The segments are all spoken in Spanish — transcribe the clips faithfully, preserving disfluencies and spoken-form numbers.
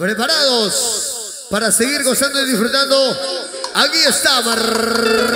preparados para seguir gozando y disfrutando. Aquí está, vamos.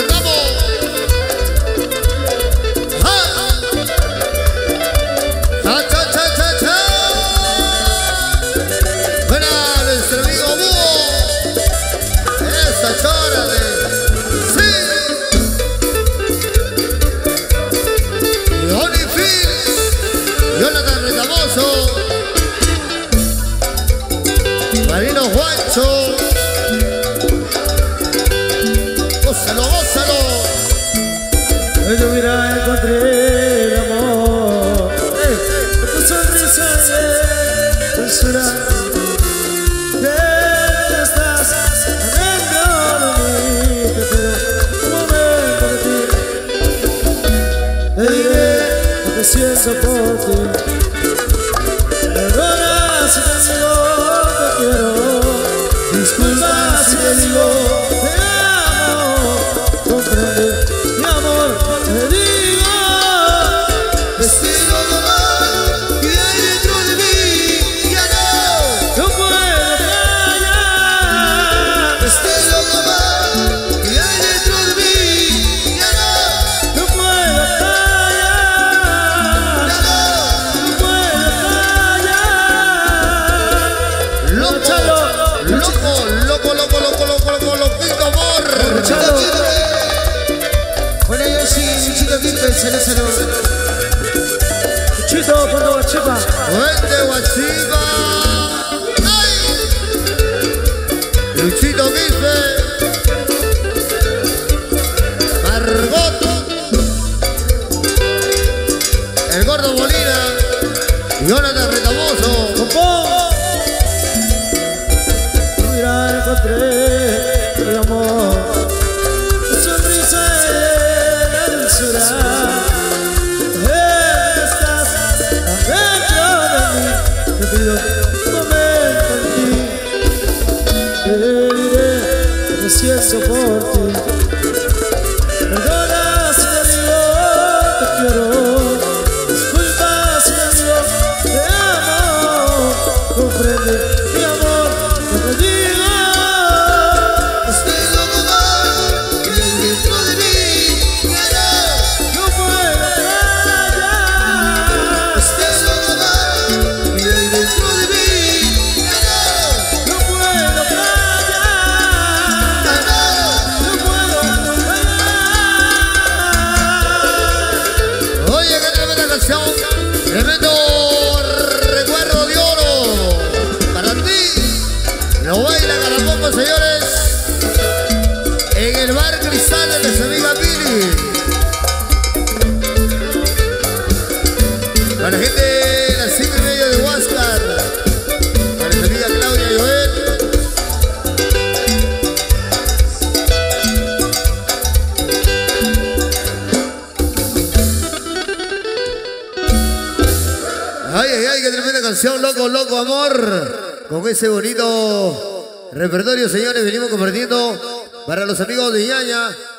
Loco, loco, amor. Con ese bonito repertorio, señores, venimos compartiendo para los amigos de Ñaña.